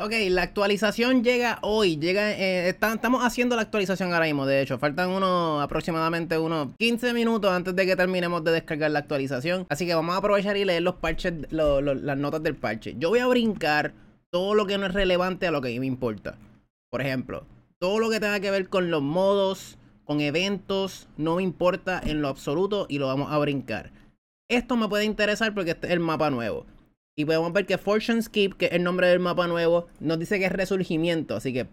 Ok, la actualización llega hoy, estamos haciendo la actualización ahora mismo, de hecho, faltan aproximadamente unos 15 minutos antes de que terminemos de descargar la actualización. Así que vamos a aprovechar y leer los parches, las notas del parche. Yo voy a brincar todo lo que no es relevante a lo que me importa. Por ejemplo, todo lo que tenga que ver con los modos, con eventos, no me importa en lo absoluto y lo vamos a brincar. Esto me puede interesar porque este es el mapa nuevo. Y podemos ver que Fortune's Keep, que es el nombre del mapa nuevo, nos dice que es Resurgimiento. Así que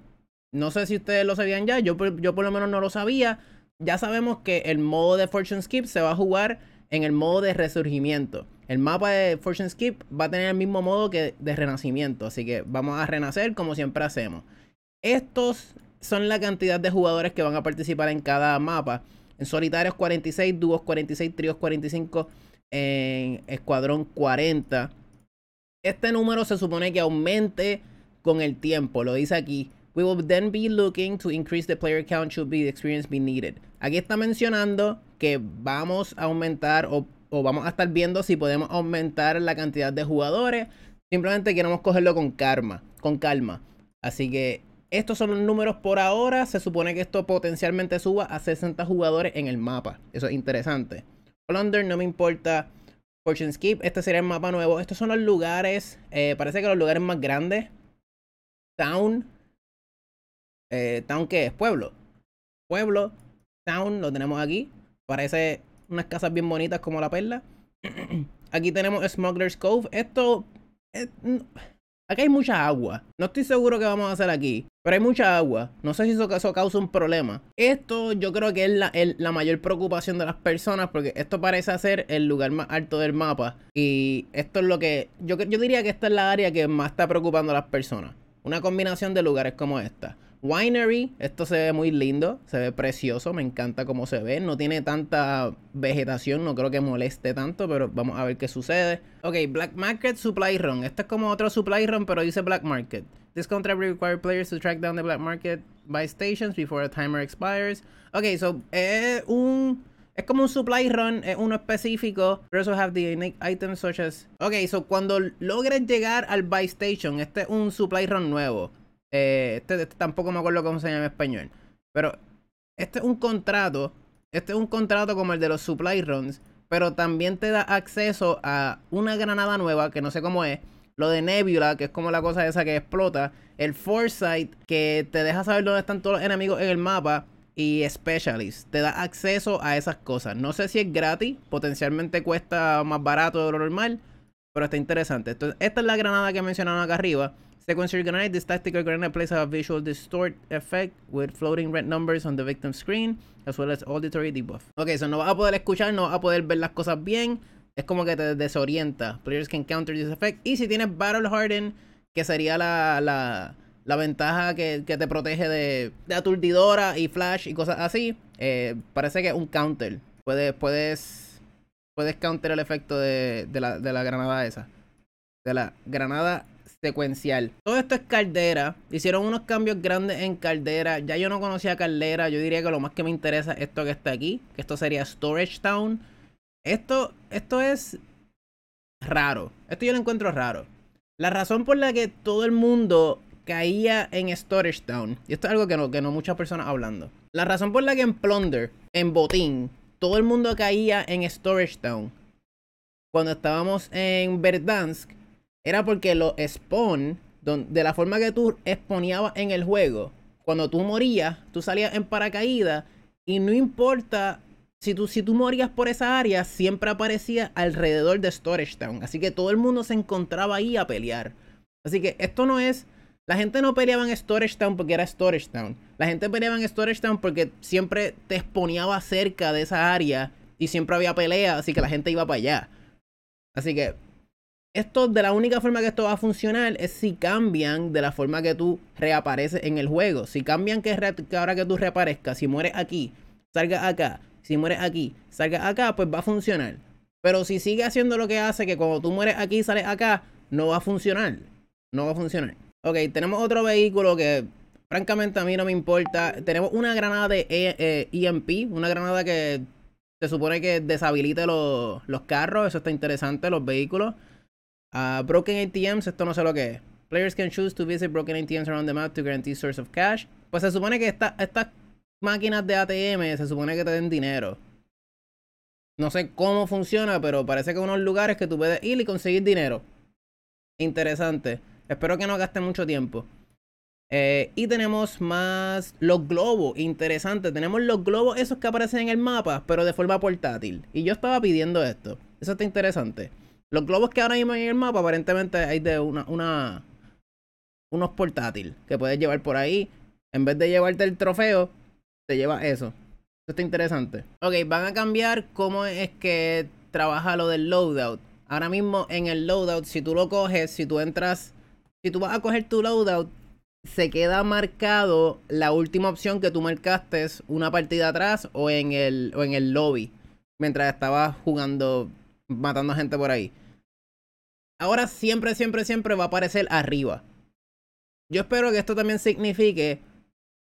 no sé si ustedes lo sabían ya. Yo por lo menos no lo sabía. Ya sabemos que el modo de Fortune's Keep se va a jugar en el modo de Resurgimiento. El mapa de Fortune's Keep va a tener el mismo modo que de Renacimiento. Así que vamos a renacer como siempre hacemos. Estos son la cantidad de jugadores que van a participar en cada mapa. En solitarios 46, dúos 46, tríos 45, en escuadrón 40. Este número se supone que aumente con el tiempo, lo dice aquí. We will then be looking to increase the player count should the experience be needed. Aquí está mencionando que vamos a aumentar o vamos a estar viendo si podemos aumentar la cantidad de jugadores. Simplemente queremos cogerlo con calma. Así que estos son los números por ahora. Se supone que esto potencialmente suba a 60 jugadores en el mapa. Eso es interesante. Plunder no me importa. Fortune's Keep, este sería el mapa nuevo. Estos son los lugares, parece que los lugares más grandes. Town. ¿Town qué es? Pueblo. Pueblo. Town, lo tenemos aquí. Parece unas casas bien bonitas como la perla. Aquí tenemos Smuggler's Cove. Acá hay mucha agua. No estoy seguro qué vamos a hacer aquí, pero hay mucha agua. No sé si eso causa un problema. Esto yo creo que es la mayor preocupación de las personas, porque esto parece ser el lugar más alto del mapa. Y esto es lo que... Yo diría que esta es la área que más está preocupando a las personas. Una combinación de lugares como esta. Winery. Esto se ve muy lindo. Se ve precioso. Me encanta cómo se ve. No tiene tanta vegetación. No creo que moleste tanto, pero vamos a ver qué sucede. Ok, Black Market Supply Run. Esto es como otro Supply Run, pero dice Black Market. This contract will require players to track down the black market by stations before a timer expires. Ok, so es como un supply run, es uno específico. Pero also have the unique items such as... Ok, so cuando logres llegar al buy station, este es un supply run nuevo. Este tampoco me acuerdo cómo se llama en español. Pero este es un contrato. Este es un contrato como el de los supply runs. Pero también te da acceso a una granada nueva, que no sé cómo es. Lo de Nebula, que es como la cosa esa que explota. El Foresight, que te deja saber dónde están todos los enemigos en el mapa. Y Specialist, te da acceso a esas cosas. No sé si es gratis, potencialmente cuesta más barato de lo normal, pero está interesante. Entonces, esta es la granada que mencionaron acá arriba. Sequencer Grenade, this tactical grenade plays a visual distort effect with floating red numbers on the victim screen, as well as auditory debuff. Ok, eso no vas a poder escuchar, no vas a poder ver las cosas bien. Es como que te desorienta. Players can counter this effect. Y si tienes Battle Harden, que sería la ventaja que te protege de aturdidora y flash y cosas así, parece que es un counter. Puedes counter el efecto de la granada esa. De la granada secuencial. Todo esto es Caldera. Hicieron unos cambios grandes en Caldera. Ya yo no conocía Caldera. Yo diría que lo más que me interesa es esto que está aquí. Que esto sería Storage Town. Esto es raro. Esto yo lo encuentro raro. La razón por la que todo el mundo caía en Storage Town, y esto es algo que no muchas personas hablando. La razón por la que en Plunder, en Botín, todo el mundo caía en Storage Town cuando estábamos en Verdansk, era porque los spawn, de la forma que tú spawneabas en el juego, cuando tú morías, tú salías en paracaídas, y no importa... Si tú morías por esa área, siempre aparecía alrededor de Storage Town. Así que todo el mundo se encontraba ahí a pelear. Así que esto no es... La gente no peleaba en Storage Town porque era Storage Town. La gente peleaba en Storage Town porque siempre te exponeaba cerca de esa área. Y siempre había pelea, así que la gente iba para allá. Así que... Esto, de la única forma que esto va a funcionar es si cambian de la forma que tú reapareces en el juego. Si cambian que ahora que tú reaparezcas, si mueres aquí, salgas acá. Si mueres aquí, salgas acá, pues va a funcionar. Pero si sigue haciendo lo que hace, que cuando tú mueres aquí, sales acá, no va a funcionar. No va a funcionar. Ok, tenemos otro vehículo que, francamente, a mí no me importa. Tenemos una granada de EMP, una granada que se supone que deshabilita los carros. Eso está interesante, los vehículos. Broken ATMs, esto no sé lo que es. Players can choose to visit broken ATMs around the map to guarantee source of cash. Pues se supone que estas máquinas de ATM se supone que te den dinero. No sé cómo funciona, pero parece que hay unos lugares que tú puedes ir y conseguir dinero. Interesante. Espero que no gaste mucho tiempo. Y tenemos más los globos. Interesante, tenemos los globos esos que aparecen en el mapa, pero de forma portátil. Y yo estaba pidiendo esto. Eso está interesante. Los globos que ahora mismo hay en el mapa, aparentemente hay de unos portátiles que puedes llevar por ahí. En vez de llevarte el trofeo, te llevas eso. Eso está interesante. Ok, van a cambiar cómo es que trabaja lo del loadout. Ahora mismo en el loadout, si tú lo coges, si tú vas a coger tu loadout, se queda marcado la última opción que tú marcaste una partida atrás o en el lobby mientras estabas jugando, matando gente por ahí. Ahora siempre va a aparecer arriba. Yo espero que esto también signifique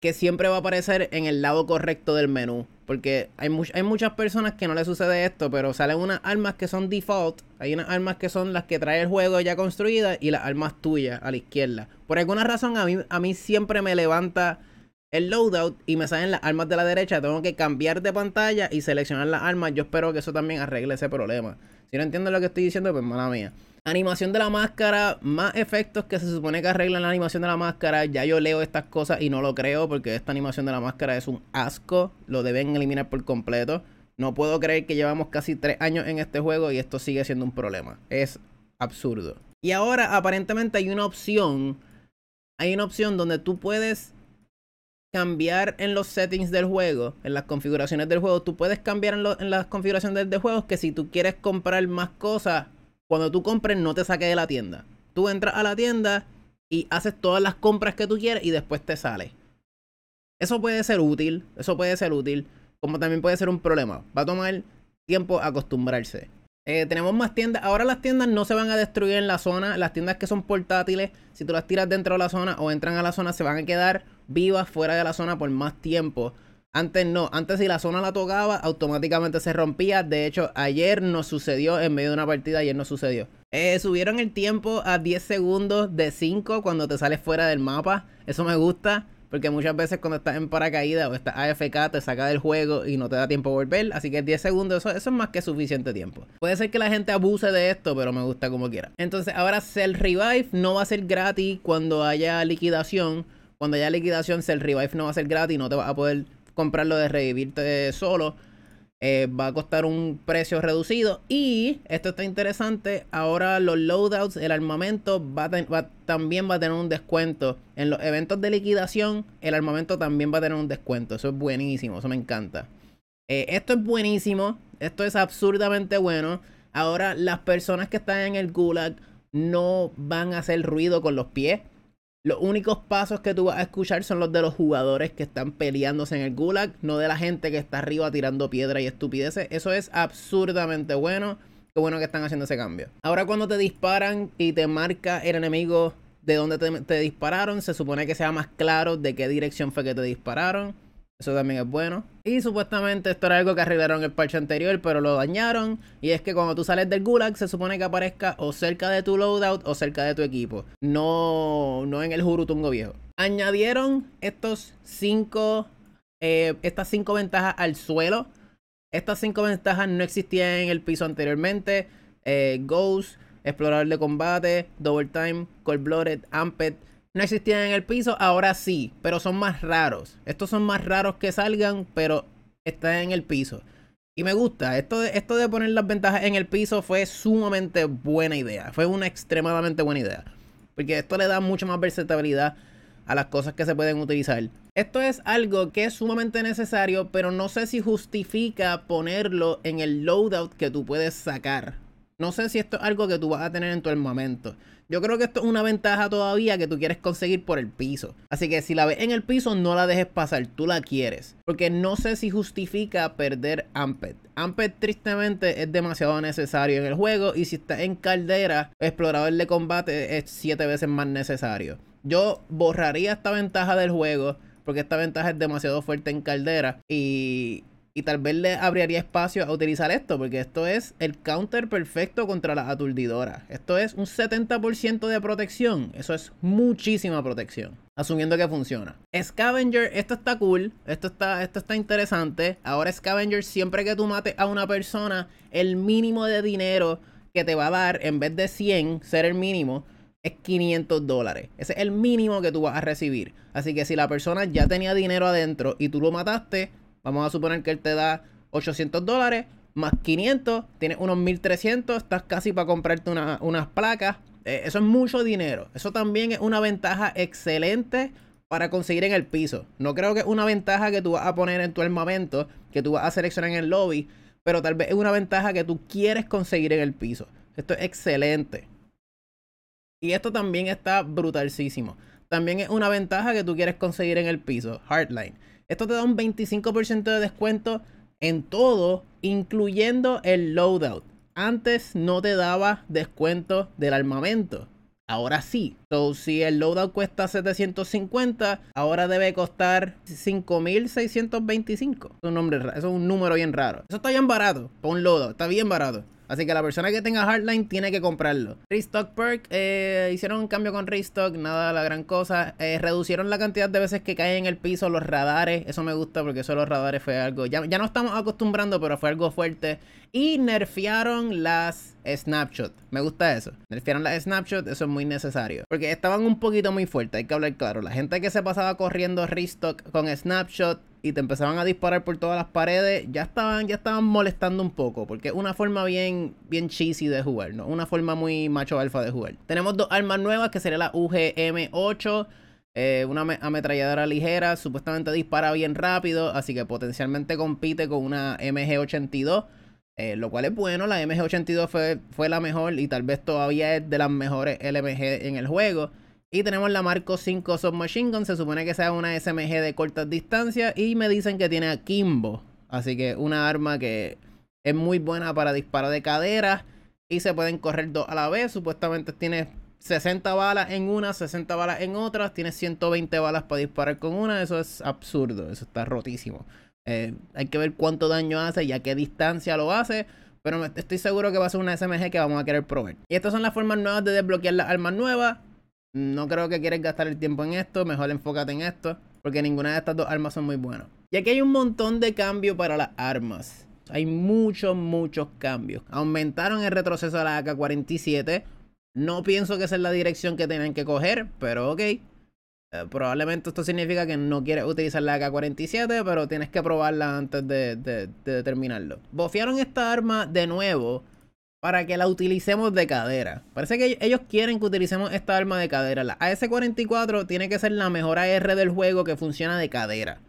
que siempre va a aparecer en el lado correcto del menú, porque hay muchas personas que no les sucede esto, pero salen unas armas que son default. Hay unas armas que son las que trae el juego ya construidas y las armas tuyas a la izquierda. Por alguna razón a mí siempre me levanta el loadout y me salen las armas de la derecha. Tengo que cambiar de pantalla y seleccionar las armas. Yo espero que eso también arregle ese problema. Si no entiendes lo que estoy diciendo, pues mala mía. Animación de la máscara, más efectos que se supone que arreglan la animación de la máscara. Ya yo leo estas cosas y no lo creo, porque esta animación de la máscara es un asco. Lo deben eliminar por completo. No puedo creer que llevamos casi 3 años en este juego y esto sigue siendo un problema. Es absurdo. Y ahora aparentemente hay una opción donde tú puedes cambiar en los settings del juego, en las configuraciones del juego. Tú puedes cambiar en las configuraciones del juego que si tú quieres comprar más cosas, cuando tú compres no te saque de la tienda. Tú entras a la tienda y haces todas las compras que tú quieres y después te sale. Eso puede ser útil, como también puede ser un problema. Va a tomar tiempo acostumbrarse. Tenemos más tiendas. Ahora las tiendas no se van a destruir en la zona. Las tiendas que son portátiles, si tú las tiras dentro de la zona o entran a la zona, se van a quedar vivas fuera de la zona por más tiempo. Antes no, antes si la zona la tocaba, automáticamente se rompía. De hecho, ayer nos sucedió, en medio de una partida, subieron el tiempo a 10 segundos de 5 cuando te sales fuera del mapa. Eso me gusta, porque muchas veces cuando estás en paracaídas o estás AFK, te saca del juego y no te da tiempo a volver. Así que 10 segundos, eso es más que suficiente tiempo. Puede ser que la gente abuse de esto, pero me gusta como quiera. Entonces ahora Self Revive no va a ser gratis cuando haya liquidación. Cuando haya liquidación, Self Revive no va a ser gratis, no te vas a poder comprarlo de revivirte solo. Va a costar un precio reducido. Y esto está interesante. Ahora los loadouts, el armamento también va a tener un descuento. En los eventos de liquidación, el armamento también va a tener un descuento. Eso es buenísimo, eso me encanta. Esto es buenísimo. Esto es absurdamente bueno. Ahora las personas que están en el Gulag no van a hacer ruido con los pies. Los únicos pasos que tú vas a escuchar son los de los jugadores que están peleándose en el Gulag, no de la gente que está arriba tirando piedra y estupideces. Eso es absurdamente bueno. Qué bueno que están haciendo ese cambio. Ahora cuando te disparan y te marca el enemigo de donde te dispararon, se supone que sea más claro de qué dirección fue que te dispararon. Eso también es bueno. Y supuestamente esto era algo que arreglaron en el parche anterior, pero lo dañaron. Y es que cuando tú sales del Gulag, se supone que aparezca o cerca de tu loadout o cerca de tu equipo. No en el Jurutungo viejo. Añadieron estas 5 ventajas al suelo. Estas 5 ventajas no existían en el piso anteriormente. Ghost, Explorador de Combate, Double Time, Cold-Blooded, Amped. No existían en el piso, ahora sí, pero son más raros. Estos son más raros que salgan, pero están en el piso. Y me gusta, esto de poner las ventajas en el piso fue sumamente buena idea. Fue una extremadamente buena idea. Porque esto le da mucha más versatilidad a las cosas que se pueden utilizar. Esto es algo que es sumamente necesario, pero no sé si justifica ponerlo en el loadout que tú puedes sacar. No sé si esto es algo que tú vas a tener en tu armamento. Yo creo que esto es una ventaja todavía que tú quieres conseguir por el piso. Así que si la ves en el piso, no la dejes pasar. Tú la quieres. Porque no sé si justifica perder Amped. Amped, tristemente, es demasiado necesario en el juego. Y si estás en Caldera, Explorador de Combate es 7 veces más necesario. Yo borraría esta ventaja del juego, porque esta ventaja es demasiado fuerte en Caldera. Y Y tal vez le abriría espacio a utilizar esto, porque esto es el counter perfecto contra las aturdidoras. Esto es un 70% de protección. Eso es muchísima protección, asumiendo que funciona. Scavenger, esto está cool, esto está interesante. Ahora Scavenger, siempre que tú mates a una persona, el mínimo de dinero que te va a dar, en vez de 100 ser el mínimo, es $500. Ese es el mínimo que tú vas a recibir. Así que si la persona ya tenía dinero adentro y tú lo mataste, vamos a suponer que él te da $800 más 500, tienes unos 1300, estás casi para comprarte unas placas. Eso es mucho dinero. Eso también es una ventaja excelente para conseguir en el piso. No creo que es una ventaja que tú vas a poner en tu armamento, que tú vas a seleccionar en el lobby, pero tal vez es una ventaja que tú quieres conseguir en el piso. Esto es excelente. Y esto también está brutalísimo. También es una ventaja que tú quieres conseguir en el piso, Hardline. Esto te da un 25% de descuento en todo, incluyendo el loadout. Antes no te daba descuento del armamento. Ahora sí. So, si el loadout cuesta $750, ahora debe costar $5,625. Eso es un número bien raro. Eso está bien barato para un loadout. Está bien barato. Así que la persona que tenga Hardline tiene que comprarlo. Restock Perk, hicieron un cambio con Restock, nada la gran cosa. Reducieron la cantidad de veces que caen en el piso los radares. Eso me gusta porque eso de los radares fue algo... Ya no estamos acostumbrando, pero fue algo fuerte. Y nerfearon las snapshots. Me gusta eso. Nerfearon las snapshots, eso es muy necesario. Porque estaban un poquito muy fuertes, hay que hablar claro. La gente que se pasaba corriendo Restock con snapshot y te empezaban a disparar por todas las paredes, ya estaban molestando un poco, porque es una forma bien cheesy de jugar, ¿no? Una forma muy macho alfa de jugar. Tenemos dos armas nuevas, que sería la UGM-8, una ametralladora ligera, supuestamente dispara bien rápido, así que potencialmente compite con una MG-82, lo cual es bueno. La MG-82 fue la mejor y tal vez todavía es de las mejores LMG en el juego. Y tenemos la Marco 5 Submachine Gun. Se supone que sea una SMG de cortas distancias. Y me dicen que tiene akimbo. Así que una arma que es muy buena para disparar de cadera. Y se pueden correr dos a la vez. Supuestamente tiene 60 balas en una, 60 balas en otra. Tiene 120 balas para disparar con una. Eso es absurdo. Eso está rotísimo. Hay que ver cuánto daño hace y a qué distancia lo hace. Pero estoy seguro que va a ser una SMG que vamos a querer probar. Y estas son las formas nuevas de desbloquear las armas nuevas. No creo que quieras gastar el tiempo en esto, mejor enfócate en esto, porque ninguna de estas dos armas son muy buenas. Y aquí hay un montón de cambios para las armas. Hay muchos cambios. Aumentaron el retroceso a la AK-47. No pienso que esa es la dirección que tenían que coger, pero ok. Probablemente esto significa que no quieres utilizar la AK-47, pero tienes que probarla antes de determinarlo. Bofearon esta arma de nuevo para que la utilicemos de cadera. Parece que ellos quieren que utilicemos esta arma de cadera. La AS-44 tiene que ser la mejor AR del juego que funciona de cadera.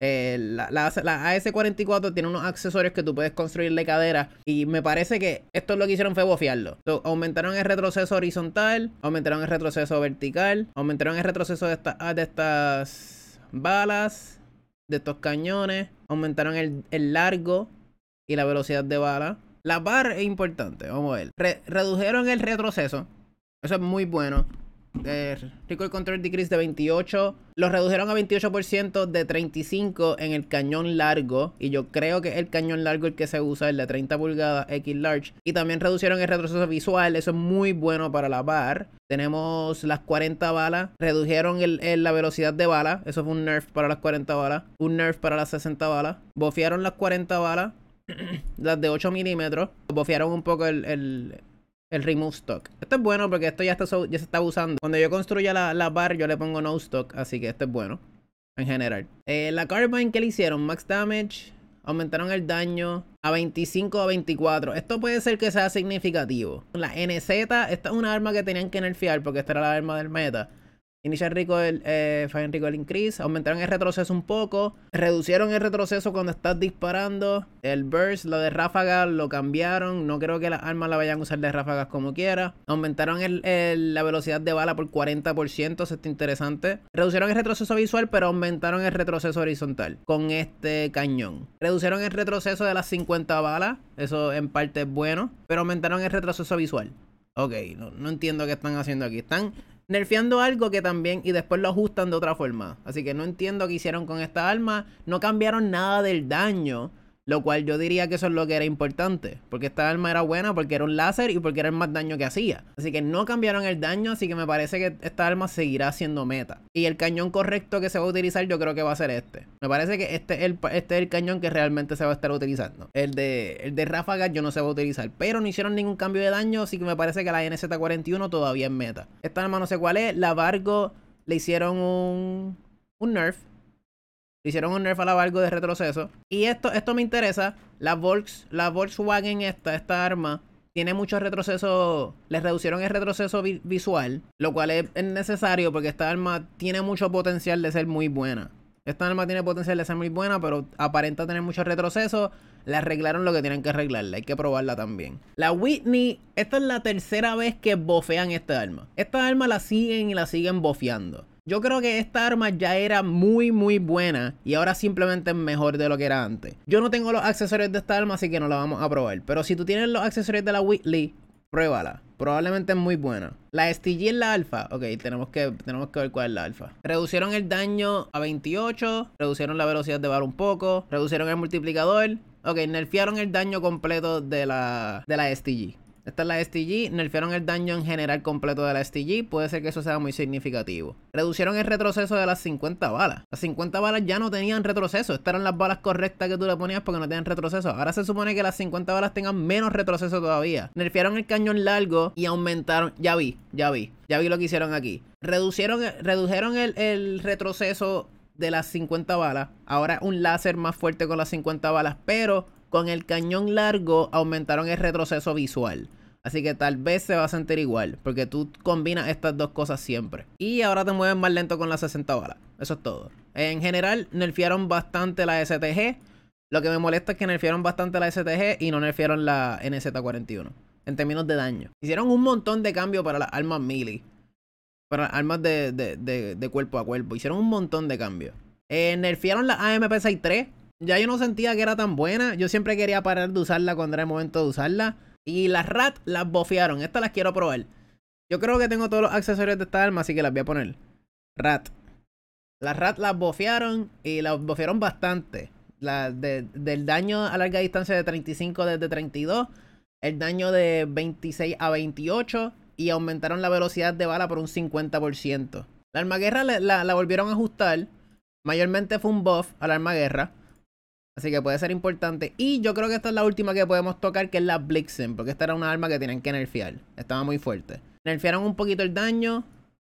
La AS-44 tiene unos accesorios que tú puedes construir de cadera. Y me parece que esto lo que hicieron fue bofearlo. So, aumentaron el retroceso horizontal, aumentaron el retroceso vertical, aumentaron el retroceso de estas balas, de estos cañones, aumentaron el largo y la velocidad de bala. La VAR es importante, vamos a ver. Redujeron el retroceso. Eso es muy bueno. Recoil Control Decrease de 28. Lo redujeron a 28% de 35 en el cañón largo. Y yo creo que el cañón largo el que se usa, el de 30 pulgadas X Large. Y también reducieron el retroceso visual. Eso es muy bueno para la VAR. Tenemos las 40 balas. Redujeron la velocidad de bala. Eso fue un nerf para las 40 balas. Un nerf para las 60 balas. Bofearon las 40 balas. Las de 8 milímetros. Bofearon un poco el remove stock. Esto es bueno porque esto ya se está usando. Cuando yo construya la VAR yo le pongo no stock. Así que esto es bueno en general. La carbine que le hicieron, max damage. Aumentaron el daño a 25 a 24. Esto puede ser que sea significativo. La NZ, esta es una arma que tenían que nerfear porque esta era la arma del meta. Inicial recoil, fine recoil increase. Aumentaron el retroceso un poco. Reducieron el retroceso cuando estás disparando. El burst, lo de ráfagas, lo cambiaron. No creo que las armas la vayan a usar de ráfagas como quiera. Aumentaron la velocidad de bala por 40%. Eso está interesante. Reducieron el retroceso visual, pero aumentaron el retroceso horizontal con este cañón. Reducieron el retroceso de las 50 balas. Eso en parte es bueno. Pero aumentaron el retroceso visual. Ok, no entiendo qué están haciendo aquí. Están nerfeando algo que también, y después lo ajustan de otra forma. Así que no entiendo qué hicieron con esta arma. No cambiaron nada del daño, lo cual yo diría que eso es lo que era importante, porque esta arma era buena porque era un láser y porque era el más daño que hacía. Así que no cambiaron el daño, así que me parece que esta arma seguirá siendo meta. Y el cañón correcto que se va a utilizar yo creo que va a ser este. Me parece que este es el cañón que realmente se va a estar utilizando. El de ráfagas yo no se va a utilizar, pero no hicieron ningún cambio de daño, así que me parece que la NZ-41 todavía es meta. Esta arma no sé cuál es, la Vargo le hicieron un nerf. Hicieron un nerf a la Vargo de retroceso. Y esto me interesa. La Volkswagen esta arma tiene mucho retroceso. Les reducieron el retroceso visual, lo cual es necesario porque esta arma tiene mucho potencial de ser muy buena. Esta arma tiene potencial de ser muy buena, pero aparenta tener mucho retroceso. Le arreglaron lo que tienen que arreglarle. Hay que probarla también. La Whitney, esta es la tercera vez que bofean esta arma. Esta arma la siguen y la siguen bofeando. Yo creo que esta arma ya era muy muy buena y ahora simplemente es mejor de lo que era antes. Yo no tengo los accesorios de esta arma, así que no la vamos a probar. Pero si tú tienes los accesorios de la Whitley, pruébala. Probablemente es muy buena. La STG es la alfa. Ok, tenemos que ver cuál es la alfa. Reducieron el daño a 28. Reducieron la velocidad de VAR un poco. Reducieron el multiplicador. Ok, nerfearon el daño completo de la STG. Esta es la STG, nerfearon el daño en general completo de la STG, puede ser que eso sea muy significativo. Reducieron el retroceso de las 50 balas. Las 50 balas ya no tenían retroceso, estas eran las balas correctas que tú le ponías porque no tenían retroceso. Ahora se supone que las 50 balas tengan menos retroceso todavía. Nerfearon el cañón largo y aumentaron, ya vi lo que hicieron aquí. Redujeron el retroceso de las 50 balas, ahora un láser más fuerte con las 50 balas, pero con el cañón largo aumentaron el retroceso visual. Así que tal vez se va a sentir igual, porque tú combinas estas dos cosas siempre. Y ahora te mueves más lento con las 60 balas. Eso es todo. En general, nerfearon bastante la STG. Lo que me molesta es que nerfearon bastante la STG y no nerfearon la NZ-41. En términos de daño. Hicieron un montón de cambios para las armas melee. Para las armas de cuerpo a cuerpo. Hicieron un montón de cambios. Nerfearon la AMP-63. Ya yo no sentía que era tan buena. Yo siempre quería parar de usarla cuando era el momento de usarla. Y las RAT las bofearon. Estas las quiero probar. Yo creo que tengo todos los accesorios de esta arma, así que las voy a poner. RAT. Las RAT las bofearon y las bofearon bastante. Del daño a larga distancia de 35 desde 32. El daño de 26 a 28. Y aumentaron la velocidad de bala por un 50%. La armaguerra la volvieron a ajustar. Mayormente fue un buff a la armaguerra. Así que puede ser importante. Y yo creo que esta es la última que podemos tocar, que es la Blixen. Porque esta era una arma que tenían que nerfear. Estaba muy fuerte. Nerfearon un poquito el daño.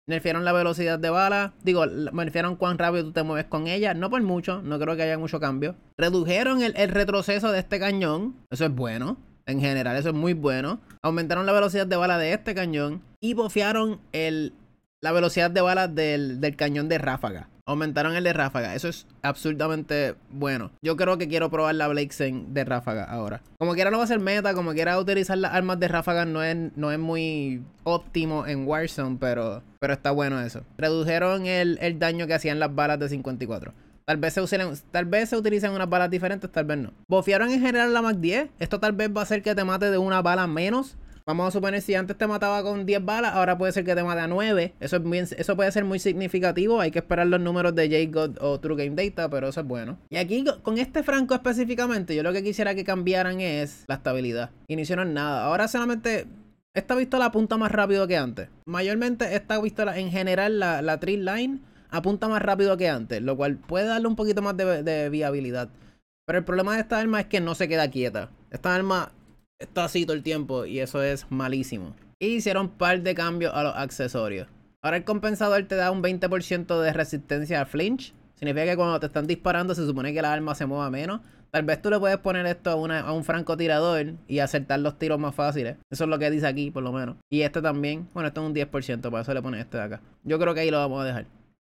Nerfearon la velocidad de bala. Digo, nerfearon cuán rápido tú te mueves con ella. No por mucho. No creo que haya mucho cambio. Redujeron el retroceso de este cañón. Eso es bueno. En general, eso es muy bueno. Aumentaron la velocidad de bala de este cañón. Y bofearon la velocidad de bala del cañón de ráfaga. Aumentaron el de ráfaga. Eso es absurdamente bueno. Yo creo que quiero probar la Blixen de ráfaga ahora. Como quiera no va a ser meta. Como quiera utilizar las armas de ráfaga no es muy óptimo en Warzone. Pero está bueno eso. Redujeron el daño que hacían las balas de 54. Tal vez se utilicen unas balas diferentes. Tal vez no. Bofearon en general la Mac 10. Esto tal vez va a hacer que te mate de una bala menos. Vamos a suponer si antes te mataba con 10 balas, ahora puede ser que te mate a 9. Eso puede ser muy significatico. Hay que esperar los números de JGOD o True Game Data, pero eso es bueno. Y aquí, con este franco específicamente, yo lo que quisiera que cambiaran es la estabilidad. Y no hicieron nada. Ahora solamente esta pistola apunta más rápido que antes. Mayormente esta pistola, en general, la 3-line, apunta más rápido que antes, lo cual puede darle un poquito más de viabilidad. Pero el problema de esta arma es que no se queda quieta. Esta arma está así todo el tiempo y eso es malísimo. Y hicieron un par de cambios a los accesorios. Ahora el compensador te da un 20% de resistencia al flinch. Significa que cuando te están disparando se supone que la arma se mueva menos. Tal vez tú le puedes poner esto a un francotirador y acertar los tiros más fáciles. Eso es lo que dice aquí por lo menos. Y este también. Bueno, esto es un 10%, para eso le pones este de acá. Yo creo que ahí lo vamos a dejar.